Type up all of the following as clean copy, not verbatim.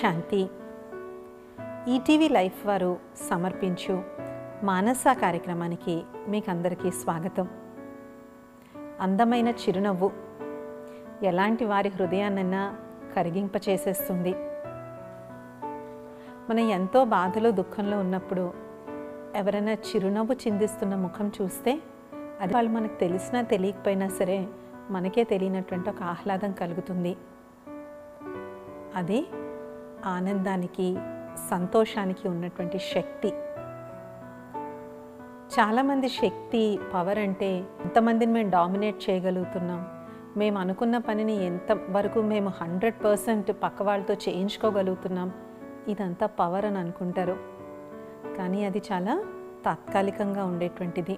శాంతి. ETV life వారు సమర్పించు మానస కార్యక్రమానికి మీకందరికీ స్వాగతం. అందమైన చిరునవ్వు ఎలాంటి వారి హృదయాన్నైనా కరిగింపచేసేస్తుంది. మనం ఎంతో బాధలో దుఃఖంలో ఉన్నప్పుడు ఎవరైనా చిరునవ్వు చిందిస్తున్న ముఖం చూస్తే అది వాళ్ళు మనకు తెలిసినా తెలియకపోయినా సరే మనకే తెలియనటువంటి ఒక ఆహ్లాదం కలుగుతుంది. అది ఆనందానికి సంతోషానికి ఉన్నటువంటి శక్తి. చాలామంది శక్తి పవర్ అంటే ఎంతమందిని మేము డామినేట్ చేయగలుగుతున్నాం, మేము అనుకున్న పనిని ఎంతవరకు మేము 100% పక్క వాళ్ళతో చేయించుకోగలుగుతున్నాం, ఇదంతా పవర్ అని అనుకుంటారు. కానీ అది చాలా తాత్కాలికంగా ఉండేటువంటిది.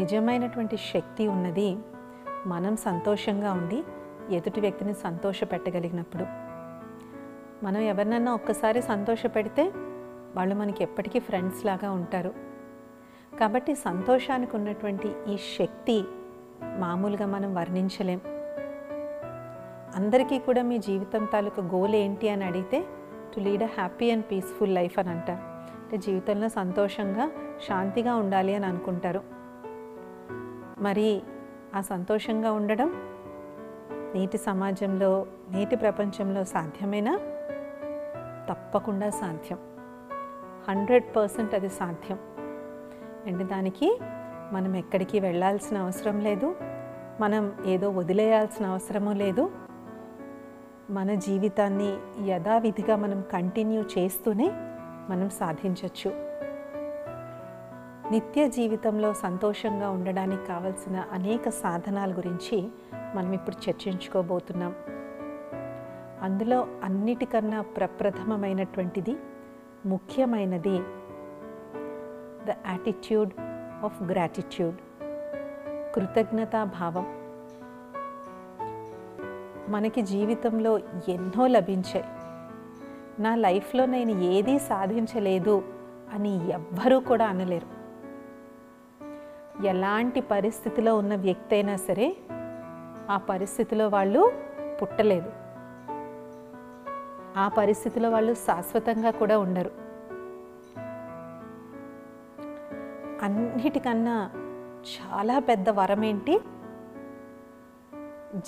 నిజమైనటువంటి శక్తి ఉన్నది మనం సంతోషంగా ఉండి ఎదుటి వ్యక్తిని సంతోషపెట్టగలిగినప్పుడు. మనం ఎవరినన్నా ఒక్కసారి సంతోషపెడితే వాళ్ళు మనకి ఎప్పటికీ ఫ్రెండ్స్ లాగా ఉంటారు. కాబట్టి సంతోషానికి ఉన్నటువంటి ఈ శక్తి మామూలుగా మనం వర్ణించలేం. అందరికీ కూడా మీ జీవితం తాలూకు గోల్ ఏంటి అని అడిగితే to lead a happy and peaceful life అని అంటారు. అంటే జీవితంలో సంతోషంగా శాంతిగా ఉండాలి అని అనుకుంటారు. మరి ఆ సంతోషంగా ఉండడం నేటి సమాజంలో నేటి ప్రపంచంలో సాధ్యమేనా? తప్పకుండా సాధ్యం. 100% అది సాధ్యం. అంటే దానికి మనం ఎక్కడికి వెళ్ళాల్సిన అవసరం లేదు, మనం ఏదో వదిలేయాల్సిన అవసరమూ లేదు. మన జీవితాన్ని యథావిధిగా మనం కంటిన్యూ చేస్తూనే మనం సాధించవచ్చు. నిత్య జీవితంలో సంతోషంగా ఉండడానికి కావలసిన అనేక సాధనాల గురించి మనం ఇప్పుడు చర్చించుకోబోతున్నాం. అందులో అన్నిటికన్నా ప్రప్రథమమైనటువంటిది, ముఖ్యమైనది ద యాటిట్యూడ్ ఆఫ్ గ్రాటిట్యూడ్, కృతజ్ఞతాభావం. మనకి జీవితంలో ఎన్నో లభించాయి. నా లైఫ్లో నేను ఏదీ సాధించలేదు అని ఎవ్వరూ కూడా అనలేరు. ఎలాంటి పరిస్థితిలో ఉన్న వ్యక్తి అయినా సరే ఆ పరిస్థితిలో వాళ్ళు పుట్టలేదు, ఆ పరిస్థితిలో వాళ్ళు శాశ్వతంగా కూడా ఉండరు. అన్నిటికన్నా చాలా పెద్ద వరం ఏంటి?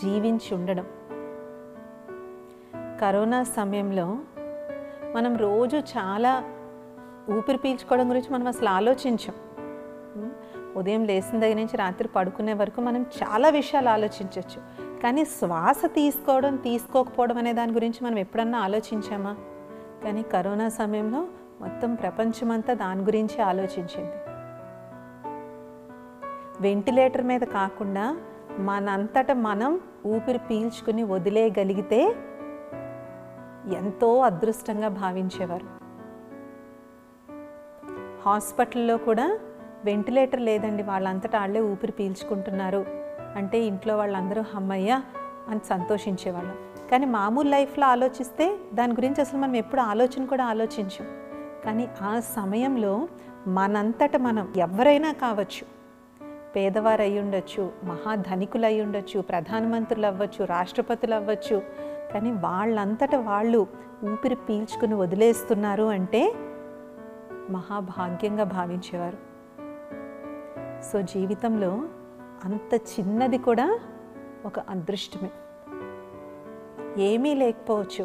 జీవించి ఉండడం. కరోనా సమయంలో మనం రోజు చాలా ఊపిరి పీల్చుకోవడం గురించి మనం అసలు ఆలోచించాం. ఉదయం లేచిన దగ్గర నుంచి రాత్రి పడుకునే వరకు మనం చాలా విషయాలు ఆలోచించవచ్చు. కానీ శ్వాస తీసుకోవడం తీసుకోకపోవడం అనే దాని గురించి మనం ఎప్పుడన్నా ఆలోచించామా? కానీ కరోనా సమయంలో మొత్తం ప్రపంచమంతా దాని గురించి ఆలోచించింది. వెంటిలేటర్ మీద కాకుండా మనంతట మనం ఊపిరి పీల్చుకుని వదిలేయగలిగితే ఎంతో అదృష్టంగా భావించేవారు. హాస్పిటల్లో కూడా వెంటిలేటర్ లేదండి, వాళ్ళంతటా వాళ్ళే ఊపిరి పీల్చుకుంటున్నారు అంటే ఇంట్లో వాళ్ళందరూ అమ్మయ్య అని సంతోషించేవాళ్ళం. కానీ మామూలు లైఫ్లో ఆలోచిస్తే దాని గురించి అసలు మనం ఎప్పుడు ఆలోచన కూడా ఆలోచించాం. కానీ ఆ సమయంలో మనంతట మనం, ఎవరైనా కావచ్చు, పేదవారు అయి ఉండొచ్చు, మహాధనికులు అయి ఉండొచ్చు, ప్రధానమంత్రులు అవ్వచ్చు, రాష్ట్రపతులు అవ్వచ్చు, కానీ వాళ్ళంతట వాళ్ళు ఊపిరి పీల్చుకుని వదిలేస్తున్నారు అంటే మహాభాగ్యంగా భావించేవారు. సో జీవితంలో అంత చిన్నది కూడా ఒక అదృష్టమే. ఏమీ లేకపోవచ్చు,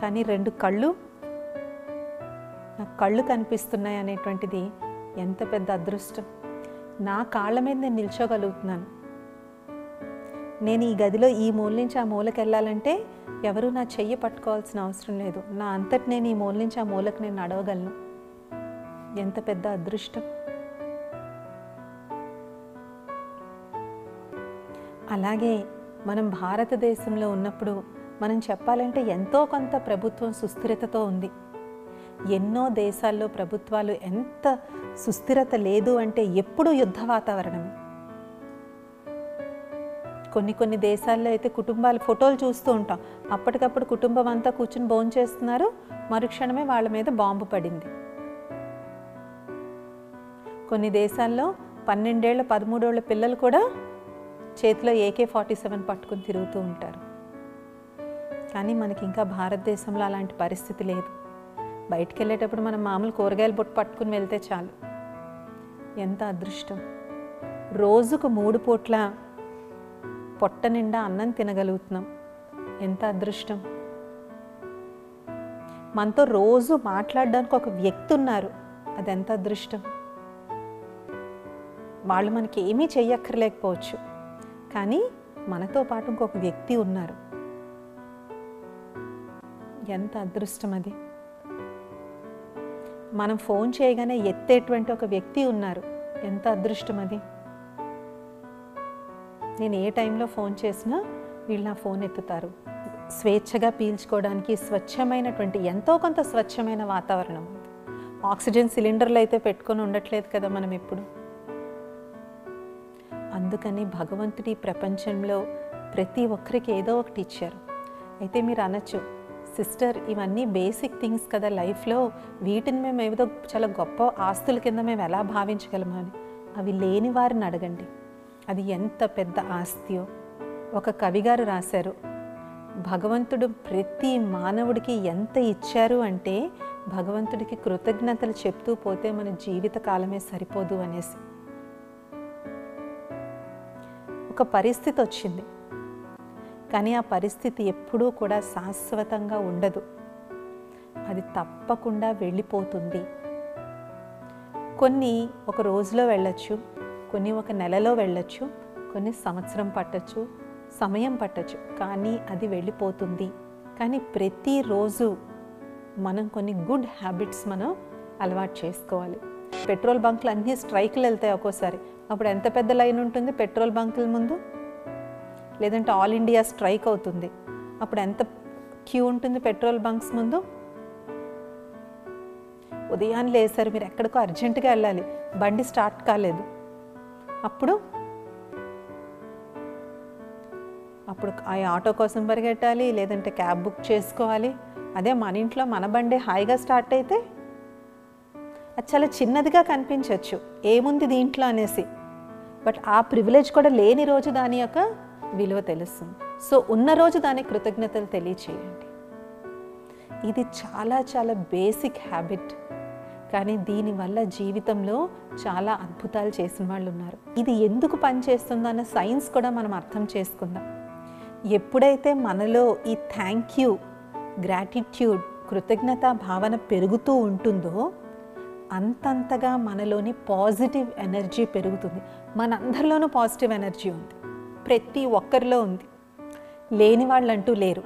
కానీ 2 కళ్ళు, నాకు కళ్ళు కనిపిస్తున్నాయి అనేటువంటిది ఎంత పెద్ద అదృష్టం. నా కాళ్ళ మీద నేను నిల్చోగలుగుతున్నాను. నేను ఈ గదిలో ఈ మూల నుంచి ఆ మూలకు వెళ్ళాలంటే ఎవరు నా చెయ్యి పట్టుకోవాల్సిన అవసరం లేదు. నా అంతటి నేను ఈ మూల నుంచి ఆ మూలకు నేను నడవగలను. ఎంత పెద్ద అదృష్టం. అలాగే మనం భారతదేశంలో ఉన్నప్పుడు మనం చెప్పాలంటే ఎంతో కొంత ప్రభుత్వం సుస్థిరతతో ఉంది. ఎన్నో దేశాల్లో ప్రభుత్వాలు ఎంత సుస్థిరత లేదు అంటే ఎప్పుడూ యుద్ధ వాతావరణమే. కొన్ని దేశాల్లో అయితే కుటుంబాలు ఫోటోలు చూస్తూ ఉంటాం, అప్పటికప్పుడు కుటుంబం అంతా కూర్చుని భోంచేస్తున్నారు, మరుక్షణమే వాళ్ళ మీద బాంబు పడింది. కొన్ని దేశాల్లో 12 ఏళ్ళ 13 ఏళ్ళ పిల్లలు కూడా చేతిలో AK-47 పట్టుకుని తిరుగుతూ ఉంటారు. కానీ మనకి ఇంకా భారతదేశంలో అలాంటి పరిస్థితి లేదు. బయటికి వెళ్ళేటప్పుడు మనం మామూలు కూరగాయలు బొట్టు పట్టుకుని వెళ్తే చాలు. ఎంత అదృష్టం, రోజుకు 3 పూట్ల పొట్ట నిండా అన్నం తినగలుగుతున్నాం. ఎంత అదృష్టం, మనతో రోజు మాట్లాడడానికి ఒక వ్యక్తి ఉన్నారు. అదెంత అదృష్టం. వాళ్ళు మనకి ఏమీ చేయక్కర్లేకపోవచ్చు, కానీ మనతో పాటు ఇంకొక వ్యక్తి ఉన్నారు. ఎంత అదృష్టం అది. మనం ఫోన్ చేయగానే ఎత్తేటువంటి ఒక వ్యక్తి ఉన్నారు. ఎంత అదృష్టం అది. నేను ఏ టైంలో ఫోన్ చేసినా వీళ్ళు నా ఫోన్ ఎత్తుతారు. స్వేచ్ఛగా పీల్చుకోవడానికి స్వచ్ఛమైనటువంటి ఎంతో కొంత స్వచ్ఛమైన వాతావరణం. ఆక్సిజన్ సిలిండర్లు అయితే పెట్టుకొని ఉండట్లేదు కదా మనం ఎప్పుడు. అందుకని భగవంతుడి ప్రపంచంలో ప్రతి ఒక్కరికి ఏదో ఒకటి ఇచ్చారు. అయితే మీరు అనొచ్చు, సిస్టర్ ఇవన్నీ బేసిక్ థింగ్స్ కదా లైఫ్లో, వీటిని మేము ఏదో చాలా గొప్ప ఆస్తుల కింద మేము ఎలా భావించగలమా అని. అవి లేని వారిని అడగండి, అది ఎంత పెద్ద ఆస్తియో. ఒక కవిగారు రాశారు, భగవంతుడు ప్రతి మానవుడికి ఎంత ఇచ్చారు అంటే భగవంతుడికి కృతజ్ఞతలు చెప్తూ పోతే మన జీవితకాలమే సరిపోదు అనేసి. ఒక పరిస్థితి వచ్చింది, కానీ ఆ పరిస్థితి ఎప్పుడూ కూడా శాశ్వతంగా ఉండదు. అది తప్పకుండా వెళ్ళిపోతుంది. కొన్ని ఒక రోజులో వెళ్ళొచ్చు, కొన్ని ఒక నెలలో వెళ్ళొచ్చు, కొన్ని సంవత్సరం పట్టచ్చు, సమయం పట్టచ్చు, కానీ అది వెళ్ళిపోతుంది. కానీ ప్రతిరోజు మనం కొన్ని గుడ్ హ్యాబిట్స్ మనం అలవాటు చేసుకోవాలి. పెట్రోల్ బంకులు అన్నీ స్ట్రైక్లు వెళ్తాయి ఒక్కోసారి. అప్పుడు ఎంత పెద్ద లైన్ ఉంటుంది పెట్రోల్ బంకుల ముందు, లేదంటే ఆల్ ఇండియా స్ట్రైక్ అవుతుంది. అప్పుడు ఎంత క్యూ ఉంటుంది పెట్రోల్ బంక్స్ ముందు. ఉదయాన్నే లేసారు, మీరు ఎక్కడికో అర్జెంటుగా వెళ్ళాలి, బండి స్టార్ట్ కాలేదు, అప్పుడు ఆ ఆటో కోసం పరిగెట్టాలి, లేదంటే క్యాబ్ బుక్ చేసుకోవాలి. అదే మన ఇంట్లో మన బండి హాయిగా స్టార్ట్ అయితే అది చాలా చిన్నదిగా కనిపించవచ్చు, ఏముంది దీంట్లో అనేసి. బట్ ఆ ప్రివిలేజ్ కూడా లేని రోజు దాని యొక్క విలువ తెలుస్తుంది. సో ఉన్న రోజు దానికి కృతజ్ఞతలు తెలియచేయండి. ఇది చాలా చాలా బేసిక్ హ్యాబిట్, కానీ దీనివల్ల జీవితంలో చాలా అద్భుతాలు చేసిన వాళ్ళు ఉన్నారు. ఇది ఎందుకు పనిచేస్తుందో అన్న సైన్స్ కూడా మనం అర్థం చేసుకుందాం. ఎప్పుడైతే మనలో ఈ థ్యాంక్ యూ, గ్రాటిట్యూడ్, కృతజ్ఞతా భావన పెరుగుతూ ఉంటుందో అంతంతగా మనలోని పాజిటివ్ ఎనర్జీ పెరుగుతుంది. మనందరిలోనూ పాజిటివ్ ఎనర్జీ ఉంది, ప్రతి ఒక్కరిలో ఉంది, లేని వాళ్ళంటూ లేరు.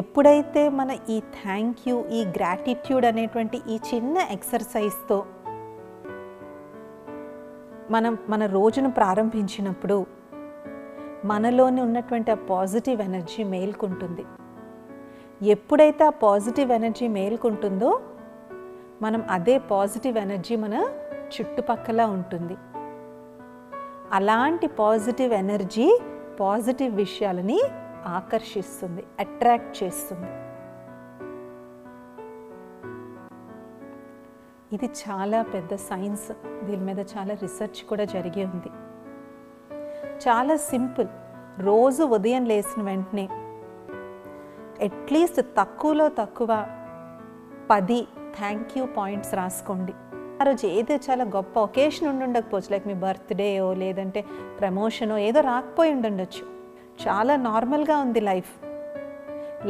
ఎప్పుడైతే మన ఈ థ్యాంక్ యూ, ఈ గ్రాటిట్యూడ్ అనేటువంటి ఈ చిన్న ఎక్సర్సైజ్తో మనం మన రోజును ప్రారంభించినప్పుడు మనలోని ఉన్నటువంటి ఆ పాజిటివ్ ఎనర్జీ మేల్కొంటుంది. ఎప్పుడైతే ఆ పాజిటివ్ ఎనర్జీ మేల్కొంటుందో మనం అదే పాజిటివ్ ఎనర్జీ మన చుట్టుపక్కల ఉంటుంది. అలాంటి పాజిటివ్ ఎనర్జీ పాజిటివ్ విషయాలని ఆకర్షిస్తుంది, అట్రాక్ట్ చేస్తుంది. ఇది చాలా పెద్ద సైన్స్, దీని మీద చాలా రీసెర్చ్ కూడా జరిగి ఉంది. చాలా సింపుల్, రోజు ఉదయం లేచిన వెంటనే అట్లీస్ట్ తక్కువలో తక్కువ 10 థ్యాంక్ యూ పాయింట్స్ రాసుకోండి. ఆ రోజు ఏదో చాలా గొప్ప ఒకేషన్ ఉండకపోవచ్చు, లైక్ మీ బర్త్డేయో లేదంటే ప్రమోషనో ఏదో రాకపోయి ఉండొచ్చు. చాలా నార్మల్గా ఉంది లైఫ్,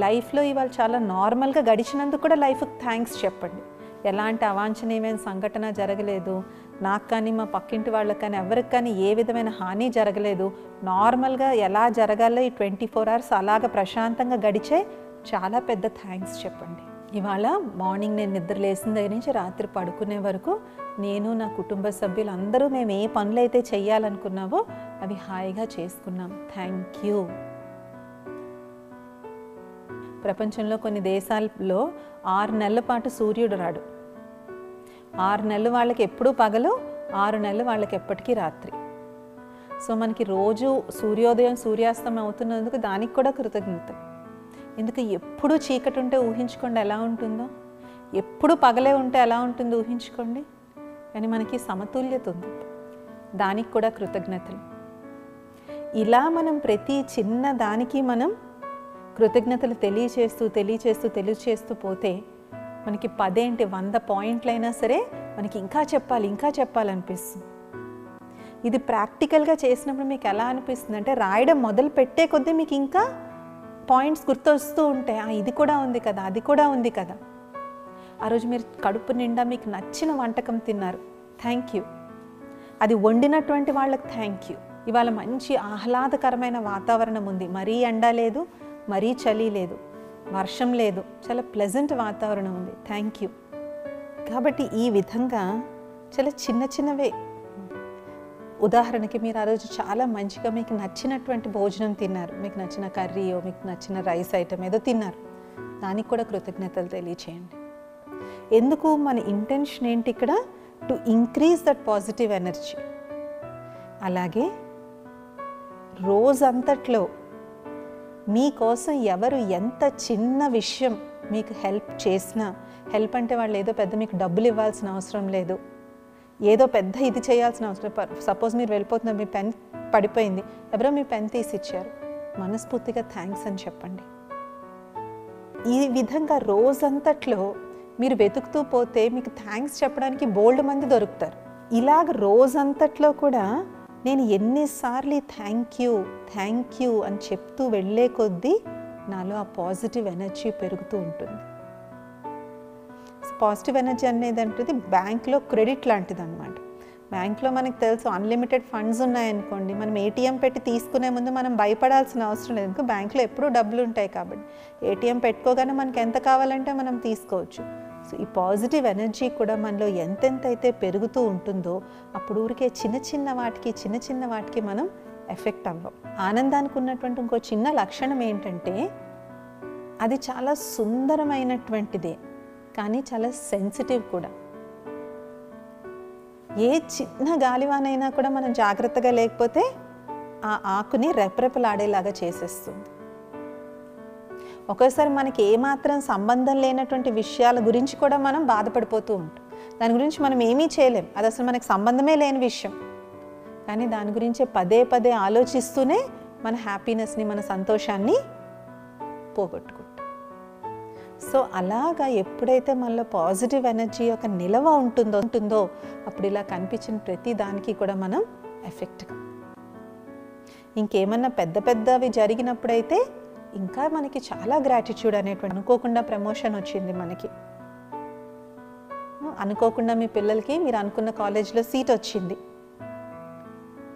లైఫ్లో ఇవాళ చాలా నార్మల్గా గడిచినందుకు కూడా లైఫ్కి థ్యాంక్స్ చెప్పండి. ఎలాంటి అవాంఛనీయమైన సంఘటన జరగలేదు, నాకు కానీ మా పక్కింటి వాళ్ళకి కానీ ఎవరికి కానీ ఏ విధమైన హాని జరగలేదు, నార్మల్గా ఎలా జరగాలో ఈ 24 hours అలాగ ప్రశాంతంగా గడిచే చాలా పెద్ద థ్యాంక్స్ చెప్పండి. ఇవాళ మార్నింగ్ నేను నిద్ర లేసిన దగ్గర నుంచి రాత్రి పడుకునే వరకు నేను, నా కుటుంబ సభ్యులు అందరూ మేము ఏ పనులు అయితే చేయాలనుకున్నావో అవి హాయిగా చేసుకున్నాం, థ్యాంక్ యూ. ప్రపంచంలో కొన్ని దేశాల్లో 6 నెలల పాటు సూర్యుడు రాడు. 6 నెలలు వాళ్ళకి ఎప్పుడూ పగలు, 6 నెలలు వాళ్ళకి ఎప్పటికీ రాత్రి. సో మనకి రోజు సూర్యోదయం సూర్యాస్తమయం అవుతున్నందుకు దానికి కూడా కృతజ్ఞత. ఎందుకు ఎప్పుడూ చీకటి ఉంటే ఊహించుకోండి ఎలా ఉంటుందో, ఎప్పుడు పగలే ఉంటే ఎలా ఉంటుందో ఊహించుకోండి. కానీ మనకి సమతుల్యత ఉంది, దానికి కూడా కృతజ్ఞతలు. ఇలా మనం ప్రతి చిన్న దానికి మనం కృతజ్ఞతలు తెలియజేస్తూ తెలియజేస్తూ తెలియజేస్తూ పోతే మనకి 10 ఏంటి 100 పాయింట్లైనా సరే మనకి ఇంకా చెప్పాలి అనిపిస్తుంది. ఇది ప్రాక్టికల్గా చేసినప్పుడు మీకు ఎలా అనిపిస్తుంది అంటే రాయడం మొదలు పెట్టే కొద్దీ మీకు ఇంకా పాయింట్స్ గుర్తొస్తూ ఉంటాయి. ఇది కూడా ఉంది కదా, అది కూడా ఉంది కదా. ఆ రోజు మీరు కడుపు నిండా మీకు నచ్చిన వంటకం తిన్నారు, థ్యాంక్ యూ. అది వండినటువంటి వాళ్ళకి థ్యాంక్ యూ. ఇవాళ మంచి ఆహ్లాదకరమైన వాతావరణం ఉంది, మరీ ఎండ లేదు, మరీ చలి లేదు, వర్షం లేదు, చాలా ప్లెజెంట్ వాతావరణం ఉంది, థ్యాంక్ యూ. కాబట్టి ఈ విధంగా చాలా చిన్న చిన్నవే. ఉదాహరణకి మీరు ఆ రోజు చాలా మంచిగా మీకు నచ్చినటువంటి భోజనం తిన్నారు, మీకు నచ్చిన కర్రీయో మీకు నచ్చిన రైస్ ఐటమ్ ఏదో తిన్నారు, దానికి కూడా కృతజ్ఞతలు తెలియచేయండి. ఎందుకు మన ఇంటెన్షన్ ఏంటి ఇక్కడ? To increase that positive energy. అలాగే రోజంతట్లో మీకోసం ఎవరు ఎంత చిన్న విషయం మీకు హెల్ప్ చేసినా, హెల్ప్ అంటే వాళ్ళు ఏదో పెద్ద మీకు డబ్బులు ఇవ్వాల్సిన అవసరం లేదు, ఏదో పెద్ద ఇది చేయాల్సిన అవసరం. సపోజ్ మీరు వెళ్ళిపోతున్నారు, మీ పెన్ పడిపోయింది, ఎవరో మీ పెన్ తీసి ఇచ్చారు, మనస్ఫూర్తిగా థ్యాంక్స్ అని చెప్పండి. ఈ విధంగా రోజంతట్లో మీరు వెతుకుతూ పోతే మీకు థ్యాంక్స్ చెప్పడానికి బోల్డ్ మంది దొరుకుతారు. ఇలాగ రోజంతట్లో కూడా నేను ఎన్నిసార్లు థ్యాంక్ యూ థ్యాంక్ యూ అని చెప్తూ వెళ్ళే కొద్దీ నాలో ఆ పాజిటివ్ ఎనర్జీ పెరుగుతూ ఉంటుంది. పాజిటివ్ ఎనర్జీ అనేది అంటుంది బ్యాంక్లో క్రెడిట్ లాంటిది అనమాట. బ్యాంక్లో మనకు తెలుసు అన్లిమిటెడ్ ఫండ్స్ ఉన్నాయనుకోండి, మనం ఏటీఎం పెట్టి తీసుకునే ముందు మనం భయపడాల్సిన అవసరం లేదు, ఎందుకంటే బ్యాంక్లో ఎప్పుడూ డబ్బులు ఉంటాయి కాబట్టి. ఏటీఎం పెట్టుకోగానే మనకు ఎంత కావాలంటే మనం తీసుకోవచ్చు. సో ఈ పాజిటివ్ ఎనర్జీ కూడా మనలో ఎంతెంతైతే పెరుగుతూ ఉంటుందో అప్పుడు ఊరికే చిన్న చిన్న వాటికి మనం ఎఫెక్ట్ అవ్వం. ఆనందానికి ఉన్నటువంటి ఇంకో చిన్న లక్షణం ఏంటంటే అది చాలా సుందరమైనటువంటిదే, కానీ చాలా సెన్సిటివ్ కూడా. ఏ చిన్న గాలివానైనా కూడా మనం జాగ్రత్తగా లేకపోతే ఆ ఆకుని రెపరెపలాడేలాగా చేసేస్తుంది. ఒక్కోసారి మనకి ఏమాత్రం సంబంధం లేనటువంటి విషయాల గురించి కూడా మనం బాధపడిపోతూ ఉంటాం, దాని గురించి మనం ఏమీ చేయలేం, అది అసలు మనకు సంబంధమే లేని విషయం, కానీ దాని గురించే పదే పదే ఆలోచిస్తూనే మన హ్యాపీనెస్ని మన సంతోషాన్ని పోగొట్టుకుంటాం. సో అలాగా ఎప్పుడైతే మనలో పాజిటివ్ ఎనర్జీ యొక్క నిలవ ఉంటుందో అప్పుడు ఇలా కనిపించిన ప్రతి దానికి కూడా మనం ఎఫెక్ట్గా. ఇంకేమన్నా పెద్ద పెద్దవి జరిగినప్పుడైతే ఇంకా మనకి చాలా గ్రాటిట్యూడ్ అనేటువంటి, అనుకోకుండా ప్రమోషన్ వచ్చింది మనకి, అనుకోకుండా మీ పిల్లలకి మీరు అనుకున్న కాలేజ్లో సీట్ వచ్చింది,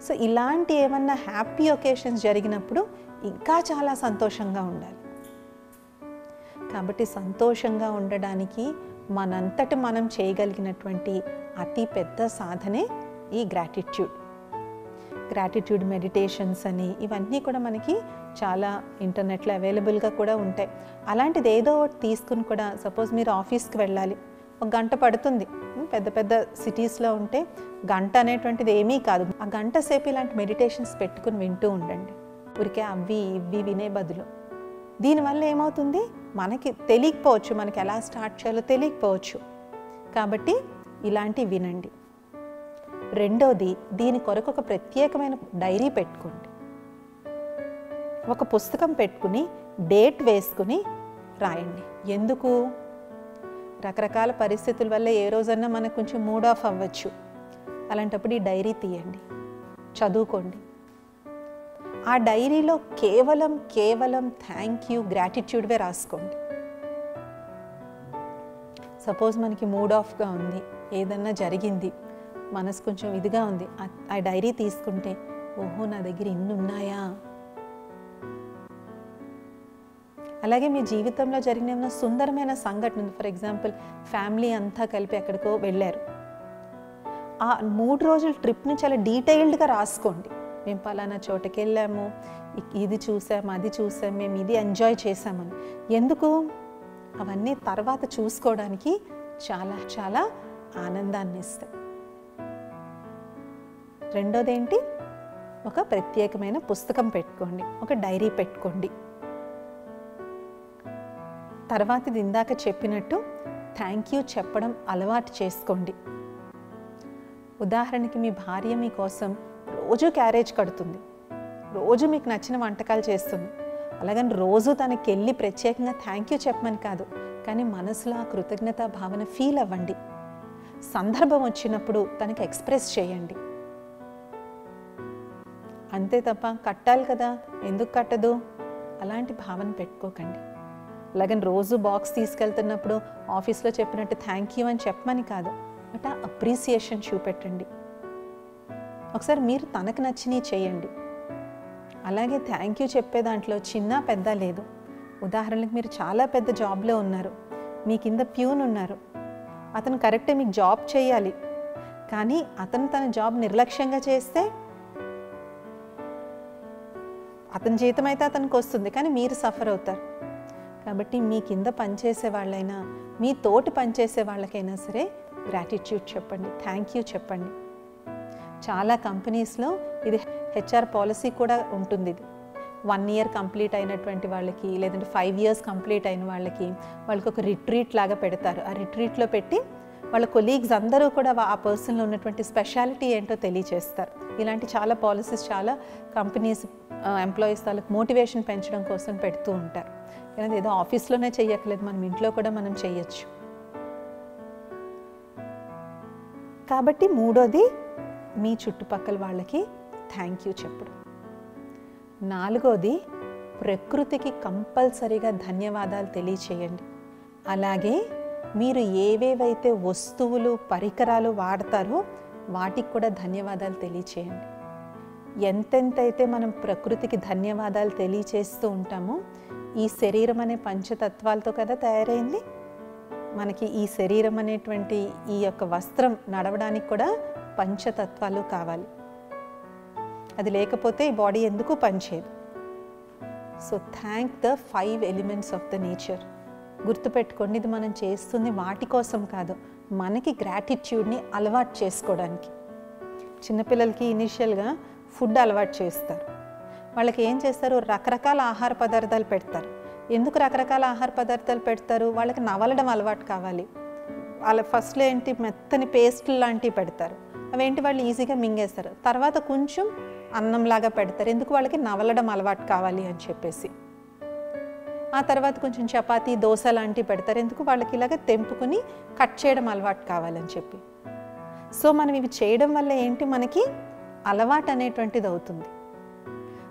సో ఇలాంటి ఏమన్నా హ్యాపీ ఒకేషన్స్ జరిగినప్పుడు ఇంకా చాలా సంతోషంగా ఉండాలి. కాబట్టి సంతోషంగా ఉండడానికి మనంతటి మనం చేయగలిగినటువంటి అతి పెద్ద సాధనే ఈ గ్రాటిట్యూడ్. గ్రాటిట్యూడ్ మెడిటేషన్స్ అని ఇవన్నీ కూడా మనకి చాలా ఇంటర్నెట్లో అవైలబుల్గా కూడా ఉంటాయి. అలాంటిది ఏదో ఒకటి తీసుకుని కూడా, సపోజ్ మీరు ఆఫీస్కి వెళ్ళాలి, ఒక గంట పడుతుంది, పెద్ద పెద్ద సిటీస్లో ఉంటే గంట అనేటువంటిది ఏమీ కాదు. ఆ గంట సేపు ఇలాంటి మెడిటేషన్స్ పెట్టుకుని వింటూ ఉండండి, ఊరికే అవి ఇవి వినే బదులు. దీనివల్ల ఏమవుతుంది, మనకి తెలియకపోవచ్చు, మనకి ఎలా స్టార్ట్ చేయాలో తెలియకపోవచ్చు, కాబట్టి ఇలాంటివి వినండి. రెండోది, దీని కొరకు ఒక ప్రత్యేకమైన డైరీ పెట్టుకోండి, ఒక పుస్తకం పెట్టుకుని డేట్ వేసుకుని రాయండి. ఎందుకు? రకరకాల పరిస్థితుల వల్ల ఏ రోజన్నా మనకు కొంచెం మూడ్ ఆఫ్ అవ్వచ్చు, అలాంటప్పుడు ఈ డైరీ తీయండి, చదువుకోండి. ఆ డైరీలో కేవలం థ్యాంక్ యూ గ్రాటిట్యూడ్వే రాసుకోండి. సపోజ్ మనకి మూడ్ ఆఫ్గా ఉంది, ఏదన్నా జరిగింది, మనసు కొంచెం ఇదిగా ఉంది, ఆ డైరీ తీసుకుంటే ఓహో నా దగ్గర ఇన్ని ఉన్నాయా. అలాగే మీ జీవితంలో జరిగిన ఏమైనా సుందరమైన సంఘటన, ఫర్ ఎగ్జాంపుల్ ఫ్యామిలీ అంతా కలిపి ఎక్కడికో వెళ్ళారు, ఆ 3 రోజుల ట్రిప్ని చాలా డీటెయిల్డ్గా రాసుకోండి. మేము పలానా చోటకి వెళ్ళాము, ఇది చూసాము, అది చూసాము, మేము ఇది ఎంజాయ్ చేసామని. ఎందుకు? అవన్నీ తర్వాత చూసుకోవడానికి చాలా చాలా ఆనందాన్ని ఇస్తాయి. రెండోదేంటి, ఒక ప్రత్యేకమైన పుస్తకం పెట్టుకోండి, ఒక డైరీ పెట్టుకోండి. తర్వాతది ఇందాక చెప్పినట్టు థ్యాంక్ యూ చెప్పడం అలవాటు చేసుకోండి. ఉదాహరణకి మీ భార్య మీకోసం రోజు క్యారేజ్ కడుతుంది, రోజు మీకు నచ్చిన వంటకాలు చేస్తుంది, అలాగని రోజు తనకెళ్ళి ప్రత్యేకంగా థాంక్యూ చెప్పమని కాదు, కానీ మనసులో ఆ కృతజ్ఞత భావన ఫీల్ అవ్వండి. సందర్భం వచ్చినప్పుడు తనకి ఎక్స్‌ప్రెస్ చేయండి. అంతే తప్ప కట్టాలి కదా ఎందుకు కట్టదు అలాంటి భావన పెట్టుకోకండి. అలాగే రోజు బాక్స్ తీసుకెళ్తున్నప్పుడు ఆఫీస్లో చెప్పినట్టు థ్యాంక్ యూ అని చెప్పమని కాదు, బట్ ఆ అప్రిసియేషన్ చూపెట్టండి. ఒకసారి మీరు తనకు నచ్చినవి చేయండి. అలాగే థ్యాంక్ యూ చెప్పే దాంట్లో చిన్న పెద్ద లేదు. ఉదాహరణకు మీరు చాలా పెద్ద జాబ్లో ఉన్నారు, మీ కింద ప్యూన్ ఉన్నారు, అతను కరెక్టే మీకు జాబ్ చేయాలి, కానీ అతను తన జాబ్ నిర్లక్ష్యంగా చేస్తే అతని జీతం అయితే అతనికి వస్తుంది, కానీ మీరు సఫర్ అవుతారు. కాబట్టి మీ కింద పనిచేసే వాళ్ళైనా మీ తోటి పనిచేసే వాళ్ళకైనా సరే గ్రాటిట్యూడ్ చెప్పండి, థ్యాంక్ యూ చెప్పండి. చాలా కంపెనీస్లో ఇది హెచ్ఆర్ పాలసీ కూడా ఉంటుంది. ఇది 1 year కంప్లీట్ అయినటువంటి వాళ్ళకి లేదంటే 5 years కంప్లీట్ అయిన వాళ్ళకి వాళ్ళకి ఒక రిట్రీట్ లాగా పెడతారు. ఆ రిట్రీట్లో పెట్టి వాళ్ళ కొలీగ్స్ అందరూ కూడా ఆ పర్సన్లో ఉన్నటువంటి స్పెషాలిటీ ఏంటో తెలియజేస్తారు. ఇలాంటి చాలా పాలసీస్ చాలా కంపెనీస్ ఎంప్లాయీస్ వాళ్ళకి మోటివేషన్ పెంచడం కోసం పెడుతూ ఉంటారు. కానీ ఏదో ఆఫీస్లోనే చేయక్కర్లేదు, మనం ఇంట్లో కూడా మనం చేయొచ్చు. కాబట్టి మూడోది మీ చుట్టుపక్కల వాళ్ళకి థ్యాంక్ యూ చెప్పడం. నాలుగోది ప్రకృతికి కంపల్సరీగా ధన్యవాదాలు తెలియచేయండి. అలాగే మీరు ఏవేవైతే వస్తువులు పరికరాలు వాడతారో వాటికి కూడా ధన్యవాదాలు తెలియచేయండి. ఎంతెంతైతే మనం ప్రకృతికి ధన్యవాదాలు తెలియచేస్తూ ఉంటామో, ఈ శరీరం అనే పంచతత్వాలతో కదా తయారైంది, మనకి ఈ శరీరం అనేటువంటి ఈ యొక్క వస్త్రం నడవడానికి కూడా పంచతత్వాలు కావాలి. అది లేకపోతే ఈ బాడీ ఎందుకు పనిచేయదు. So thank the 5 elements of the nature. గుర్తుపెట్టుకోండి, ఇది మనం చేస్తుంది వాటి కోసం కాదు, మనకి గ్రాటిట్యూడ్ని అలవాటు చేసుకోవడానికి. చిన్నపిల్లలకి ఇనీషియల్గా ఫుడ్ అలవాటు చేస్తారు. వాళ్ళకి ఏం చేస్తారు, రకరకాల ఆహార పదార్థాలు పెడతారు. ఎందుకు రకరకాల ఆహార పదార్థాలు పెడతారు, వాళ్ళకి నవలడం అలవాటు కావాలి. అలా ఫస్ట్లో ఏంటి మెత్తని పేస్ట్లు లాంటివి పెడతారు, అవేంటి వాళ్ళు ఈజీగా మింగేస్తారు. తర్వాత కొంచెం అన్నంలాగా పెడతారు, ఎందుకు వాళ్ళకి నవలడం అలవాటు కావాలి అని చెప్పేసి. ఆ తర్వాత కొంచెం చపాతీ దోశ లాంటివి పెడతారు, ఎందుకు వాళ్ళకి ఇలాగ తెంపుకుని కట్ చేయడం అలవాటు కావాలని చెప్పి. సో మనం ఇవి చేయడం వల్ల ఏంటి, మనకి అలవాటు అనేటువంటిది అవుతుంది.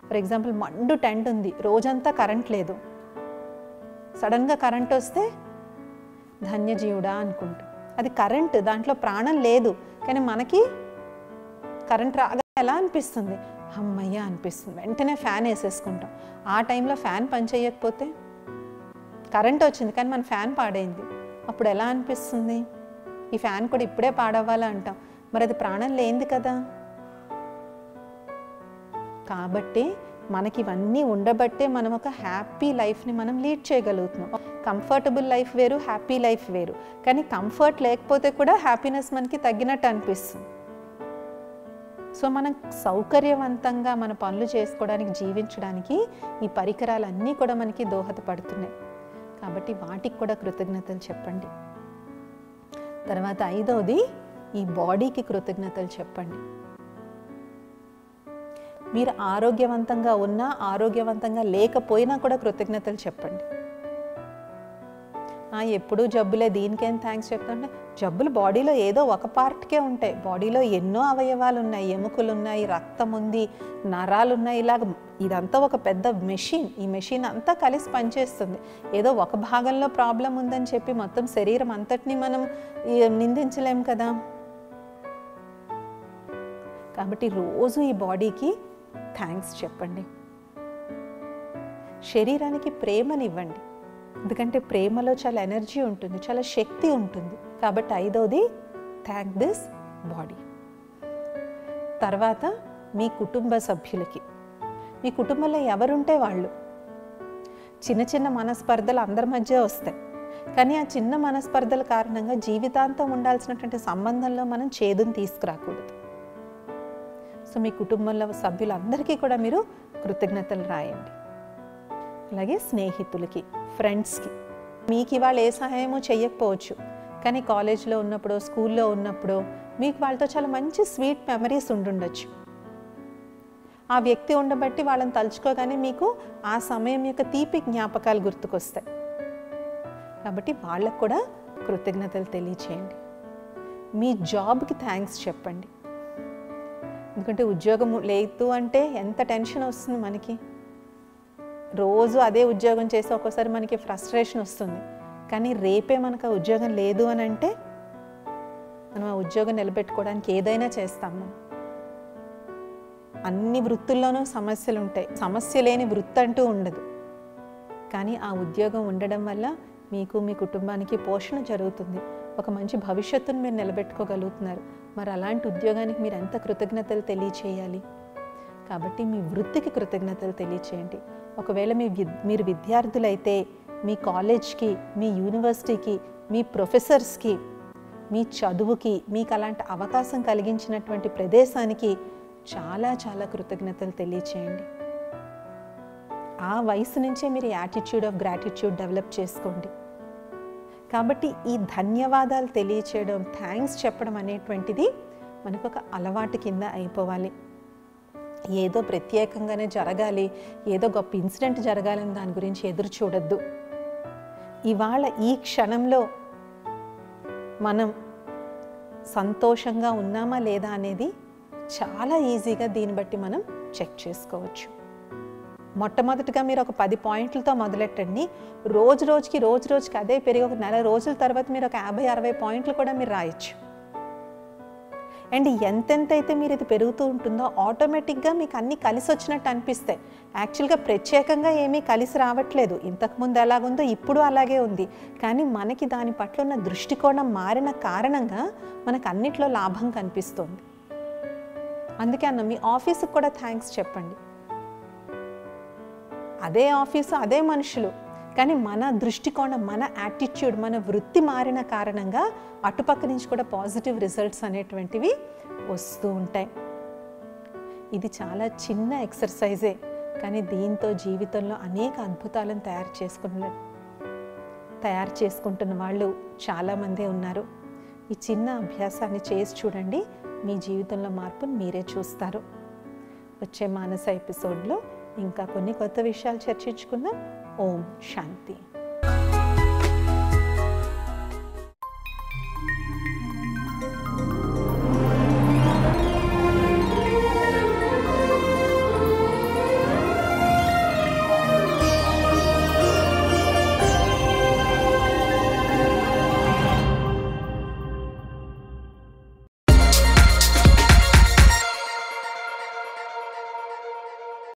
ఫర్ ఎగ్జాంపుల్ మండు టెంట్ ఉంది, రోజంతా కరెంట్ లేదు, సడన్గా కరెంట్ వస్తే ధన్యజీవుడా అనుకుంటాం. అది కరెంట్, దాంట్లో ప్రాణం లేదు, కానీ మనకి కరెంట్ రాగా ఎలా అనిపిస్తుంది, అమ్మయ్యా అనిపిస్తుంది. వెంటనే ఫ్యాన్ వేసేసుకుంటాం. ఆ టైంలో ఫ్యాన్ పనిచేయకపోతే కరెంట్ వచ్చింది కానీ మన ఫ్యాన్ పాడైంది, అప్పుడు ఎలా అనిపిస్తుంది, ఈ ఫ్యాన్ కూడా ఇప్పుడే పాడవ్వాలా అంటాం. మరి అది ప్రాణం లేనిది కదా. కాబట్టి మనకి ఇవన్నీ ఉండబట్టే మనం ఒక హ్యాపీ లైఫ్ని మనం లీడ్ చేయగలుగుతున్నాం. కంఫర్టబుల్ లైఫ్ వేరు, హ్యాపీ లైఫ్ వేరు, కానీ కంఫర్ట్ లేకపోతే కూడా హ్యాపీనెస్ మనకి తగ్గినట్టు అనిపిస్తుంది. సో మనం సౌకర్యవంతంగా మన పనులు చేసుకోవడానికి జీవించడానికి ఈ పరికరాలన్నీ కూడా మనకి దోహదపడుతున్నాయి. కాబట్టి వాటికి కూడా కృతజ్ఞతలు చెప్పండి. తర్వాత 5వది ఈ బాడీకి కృతజ్ఞతలు చెప్పండి. మీరు ఆరోగ్యవంతంగా ఉన్నా ఆరోగ్యవంతంగా లేకపోయినా కూడా కృతజ్ఞతలు చెప్పండి. ఎప్పుడూ జబ్బులే దీనికేం థ్యాంక్స్ చెప్తుంటే, జబ్బులు బాడీలో ఏదో ఒక పార్ట్కే ఉంటాయి. బాడీలో ఎన్నో అవయవాలు ఉన్నాయి, ఎముకలు ఉన్నాయి, రక్తం ఉంది, నరాలు ఉన్నాయి, ఇలాగ ఇదంతా ఒక పెద్ద మెషిన్. ఈ మెషిన్ అంతా కలిసి పనిచేస్తుంది. ఏదో ఒక భాగంలో ప్రాబ్లం ఉందని చెప్పి మొత్తం శరీరం అంతటినీ మనం నిందించలేం కదా. కాబట్టి రోజు ఈ బాడీకి థ్యాంక్స్ చెప్పండి. శరీరానికి ప్రేమనివ్వండి, ఎందుకంటే ప్రేమలో చాలా ఎనర్జీ ఉంటుంది, చాలా శక్తి ఉంటుంది. కాబట్టి 5వది థ్యాంక్ దిస్ బాడీ. తర్వాత మీ కుటుంబ సభ్యులకి, మీ కుటుంబంలో ఎవరుంటే వాళ్ళు. చిన్న చిన్న మనస్పర్ధలు అందరి మధ్య వస్తాయి, కానీ ఆ చిన్న మనస్పర్ధల కారణంగా జీవితాంతం ఉండాల్సినటువంటి సంబంధంలో మనం చేదుని తీసుకురాకూడదు. సో మీ కుటుంబంలో సభ్యులందరికీ కూడా మీరు కృతజ్ఞతలు రాయండి. అలాగే స్నేహితులకి, ఫ్రెండ్స్కి, మీకు ఇవాళ ఏ సహాయమో చేయకపోవచ్చు, కానీ కాలేజ్లో ఉన్నప్పుడు స్కూల్లో ఉన్నప్పుడు మీకు వాళ్ళతో చాలా మంచి స్వీట్ మెమరీస్ ఉండుండొచ్చు. ఆ వ్యక్తి ఉండబట్టి వాళ్ళని తలుచుకోగానే మీకు ఆ సమయం యొక్క తీపి జ్ఞాపకాలు గుర్తుకొస్తాయి. కాబట్టి వాళ్ళకు కూడా కృతజ్ఞతలు తెలియజేయండి. మీ జాబ్కి థ్యాంక్స్ చెప్పండి. ఎందుకంటే ఉద్యోగం లేదు అంటే ఎంత టెన్షన్ వస్తుంది మనకి. రోజు అదే ఉద్యోగం చేసి ఒక్కోసారి మనకి ఫ్రస్ట్రేషన్ వస్తుంది. కానీ రేపే మనకు ఆ ఉద్యోగం లేదు అని అంటే మనం ఆ ఉద్యోగం నిలబెట్టుకోవడానికి ఏదైనా చేస్తాము. అన్ని వృత్తుల్లోనూ సమస్యలు ఉంటాయి. సమస్య లేని వృత్తి అంటూ ఉండదు. కానీ ఆ ఉద్యోగం ఉండడం వల్ల మీకు మీ కుటుంబానికి పోషణ జరుగుతుంది. ఒక మంచి భవిష్యత్తును మీరు నిలబెట్టుకోగలుగుతున్నారు. మరి అలాంటి ఉద్యోగానికి మీరు ఎంత కృతజ్ఞతలు తెలియచేయాలి. కాబట్టి మీ వృత్తికి కృతజ్ఞతలు తెలియచేయండి. ఒకవేళ మీరు విద్యార్థులైతే మీ కాలేజ్కి, మీ యూనివర్సిటీకి, మీ ప్రొఫెసర్స్కి, మీ చదువుకి, మీకు అలాంటి అవకాశం కలిగించినటువంటి ప్రదేశానికి చాలా చాలా కృతజ్ఞతలు తెలియచేయండి. ఆ వయసు నుంచే మీరు యాటిట్యూడ్ ఆఫ్ గ్రాటిట్యూడ్ డెవలప్ చేసుకోండి. కాబట్టి ఈ ధన్యవాదాలు తెలియచేయడం, థ్యాంక్స్ చెప్పడం అనేటువంటిది మనకు ఒక అలవాటు కింద అయిపోవాలి. ఏదో ప్రత్యేకంగానే జరగాలి, ఏదో గొప్ప ఇన్సిడెంట్ జరగాలని దాని గురించి ఎదురు చూడొద్దు. ఇవాళ ఈ క్షణంలో మనం సంతోషంగా ఉన్నామా లేదా అనేది చాలా ఈజీగా దీన్ని బట్టి మనం చెక్ చేసుకోవచ్చు. మొట్టమొదటిగా మీరు ఒక 10 పాయింట్లతో మొదలెట్టండి. రోజు రోజుకి అదే పెరిగి ఒక నెల రోజుల తర్వాత మీరు ఒక 50-60 పాయింట్లు కూడా మీరు రాయొచ్చు. అండ్ ఎంతెంతైతే మీరు ఇది పెరుగుతూ ఉంటుందో ఆటోమేటిక్గా మీకు అన్నీ కలిసి వచ్చినట్టు అనిపిస్తాయి. యాక్చువల్గా ప్రత్యేకంగా ఏమీ కలిసి రావట్లేదు. ఇంతకుముందు ఎలాగుందో ఇప్పుడు అలాగే ఉంది. కానీ మనకి దాని పట్ల ఉన్న దృష్టికోణం మారిన కారణంగా మనకు అన్నిట్లో లాభం కనిపిస్తుంది. అందుకే అన్న మీ ఆఫీసుకు కూడా థ్యాంక్స్ చెప్పండి. అదే ఆఫీసు, అదే మనుషులు, కానీ మన దృష్టికోణం, మన యాటిట్యూడ్, మన వృత్తి మారిన కారణంగా అటుపక్క నుంచి కూడా పాజిటివ్ రిజల్ట్స్ అనేటువంటివి వస్తూ ఉంటాయి. ఇది చాలా చిన్న ఎక్సర్సైజే, కానీ దీంతో జీవితంలో అనేక అద్భుతాలను తయారు చేసుకుంటున్న వాళ్ళు చాలామందే ఉన్నారు. ఈ చిన్న అభ్యాసాన్ని చేసి చూడండి. మీ జీవితంలో మార్పును మీరే చూస్తారు. వచ్చే మానస ఎపిసోడ్లో ఇంకా కొన్ని కొత్త విషయాలు చర్చించుకుందాం. ఓం శాంతి.